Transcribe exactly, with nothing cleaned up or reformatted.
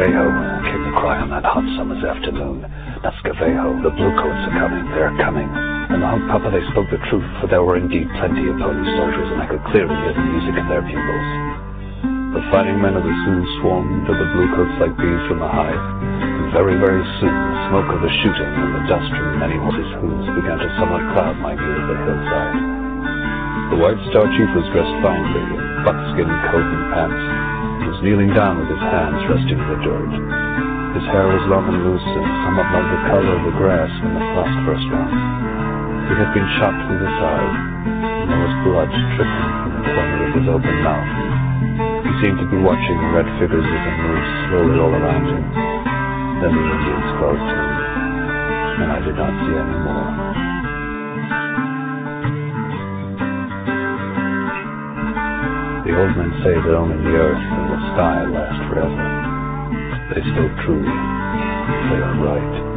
Nascavejo came crying on that hot summer's afternoon. Nascavejo, the bluecoats are coming, they're coming. And on Papa, they spoke the truth, for there were indeed plenty of Polish soldiers, and I could clearly hear the music in their bugles. The fighting men of the Sioux swarmed to the bluecoats like bees from the hive. And very, very soon, the smoke of the shooting and the dust from many horses' hooves began to somewhat cloud my view of the hillside. The White Star Chief was dressed finely, in buckskin coat and pants. He was kneeling down with his hands resting in the dirt. His hair was long and loose and somewhat like the color of the grass in the last first round. He had been shot through the side, and there was blood trickling from the corner of his open mouth. He seemed to be watching the red figures as they moved slowly all around him. Then the Indians closed him, and I did not see any more. The old men say that only the earth and the sky last forever. They spoke truly. They are right.